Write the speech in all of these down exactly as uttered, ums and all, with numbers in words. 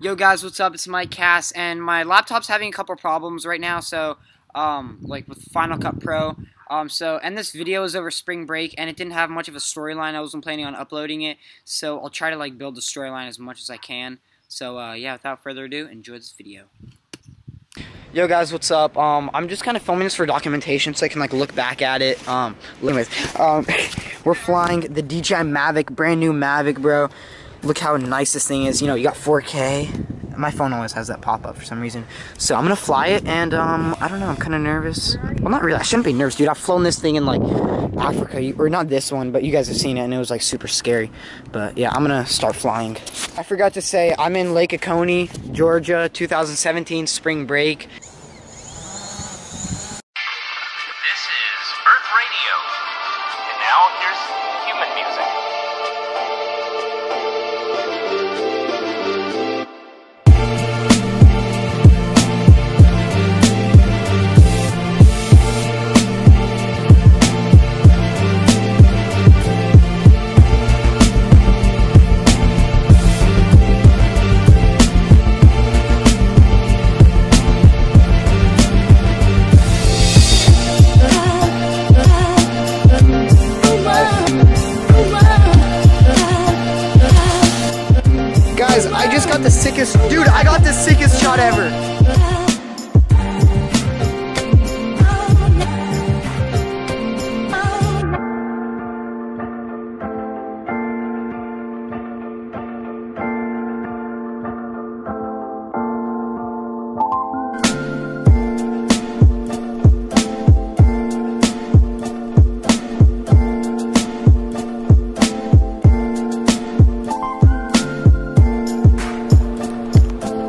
Yo guys, what's up? It's Mike Kass, and my laptop's having a couple problems right now, so, um, like with Final Cut Pro, um, so, and this video is over spring break, and it didn't have much of a storyline. I wasn't planning on uploading it, so I'll try to, like, build the storyline as much as I can, so, uh, yeah, without further ado, enjoy this video. Yo guys, what's up? Um, I'm just kind of filming this for documentation so I can like look back at it. Um, anyways, um, we're flying the D J I Mavic, brand new Mavic, bro. Look how nice this thing is. You know, you got four K. My phone always has that pop up for some reason. So I'm gonna fly it, and um, I don't know. I'm kind of nervous. Well, not really. I shouldn't be nervous, dude. I've flown this thing in like Africa, or not this one, but you guys have seen it, and it was like super scary. But yeah, I'm gonna start flying. I forgot to say I'm in Lake Oconee, Georgia, two thousand seventeen spring break. I just got the sickest, dude, I got the sickest shot ever.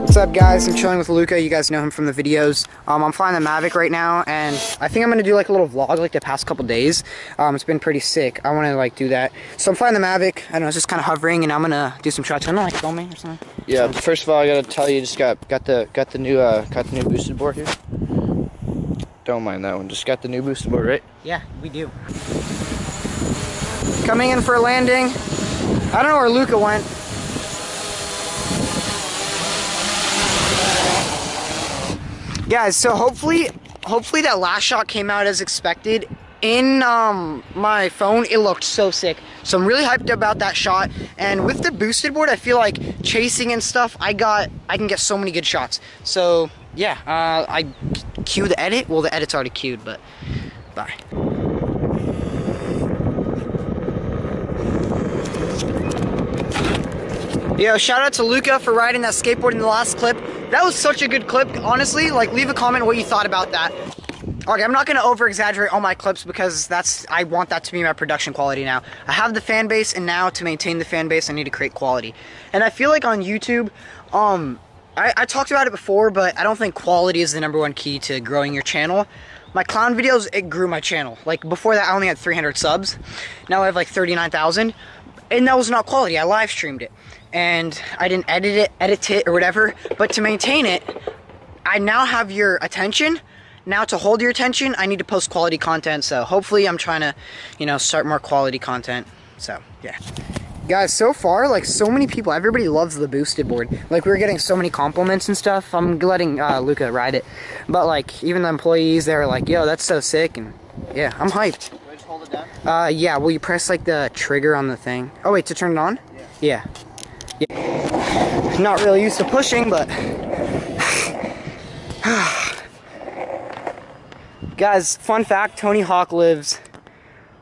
What's up, guys? I'm chilling with Luca. You guys know him from the videos. Um, I'm flying the Mavic right now, and I think I'm gonna do like a little vlog like the past couple days. Um, it's been pretty sick. I want to like do that. So I'm flying the Mavic. I don't know, it's just kind of hovering, and I'm gonna do some shots. I'm gonna like filming or something. Yeah. So, first of all, I gotta tell you, you just got got the got the new uh, got the new boosted board here. Don't mind that one. Just got the new boosted board, right? Yeah, we do. Coming in for a landing. I don't know where Luca went. Guys, so hopefully, hopefully that last shot came out as expected. In um, my phone, it looked so sick. So I'm really hyped about that shot. And with the boosted board, I feel like chasing and stuff, I got, I can get so many good shots. So yeah, uh, I cue the edit. Well, the edit's already cued, but bye. Yo, shout out to Luca for riding that skateboard in the last clip. That was such a good clip, honestly. Like, leave a comment what you thought about that. Okay, I'm not gonna over-exaggerate all my clips because that's, I want that to be my production quality now. I have the fan base, and now to maintain the fan base, I need to create quality. And I feel like on YouTube, um, I, I talked about it before, but I don't think quality is the number one key to growing your channel. My clown videos, it grew my channel. Like, before that, I only had three hundred subs. Now I have like thirty-nine thousand. And that was not quality. I live streamed it, and I didn't edit it, edit it, or whatever. But to maintain it, I now have your attention. Now to hold your attention, I need to post quality content. So hopefully, I'm trying to, you know, start more quality content. So yeah, guys. So far, like so many people, everybody loves the boosted board. Like we were getting so many compliments and stuff. I'm letting uh, Luca ride it, but like even the employees, they're like, "Yo, that's so sick!" And yeah, I'm hyped. Hold it down? Uh, yeah, will you press like the trigger on the thing? Oh wait, to turn it on? Yeah. Yeah. yeah. Not really used to pushing, but... Guys, fun fact, Tony Hawk lives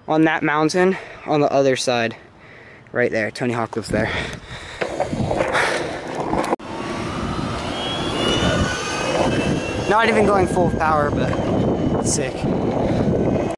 on that mountain on the other side. Right there, Tony Hawk lives there. Not even going full power, but sick.